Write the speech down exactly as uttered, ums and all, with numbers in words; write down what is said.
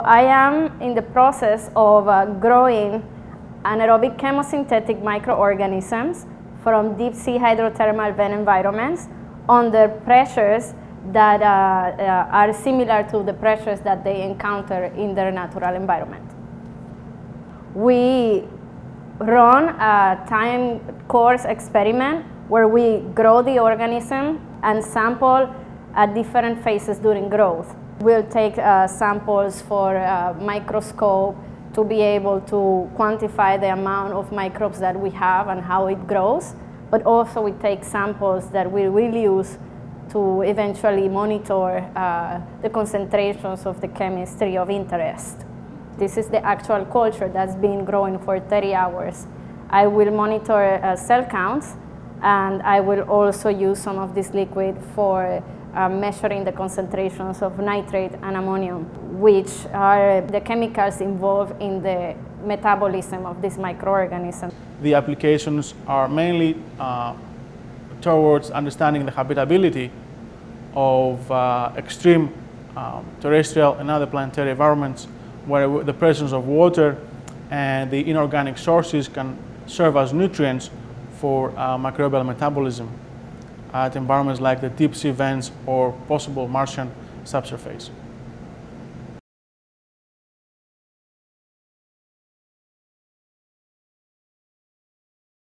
I am in the process of uh, growing anaerobic chemosynthetic microorganisms from deep sea hydrothermal vent environments under pressures that uh, uh, are similar to the pressures that they encounter in their natural environment. We run a time course experiment where we grow the organism and sample at different phases during growth. We'll take uh, samples for a microscope to be able to quantify the amount of microbes that we have and how it grows, but also we take samples that we will use to eventually monitor uh, the concentrations of the chemistry of interest. This is the actual culture that's been growing for thirty hours. I will monitor uh, cell counts, and I will also use some of this liquid for Uh, measuring the concentrations of nitrate and ammonium, which are the chemicals involved in the metabolism of this microorganism. The applications are mainly uh, towards understanding the habitability of uh, extreme um, terrestrial and other planetary environments, where the presence of water and the inorganic sources can serve as nutrients for uh, microbial metabolism at environments like the deep sea vents or possible Martian subsurface.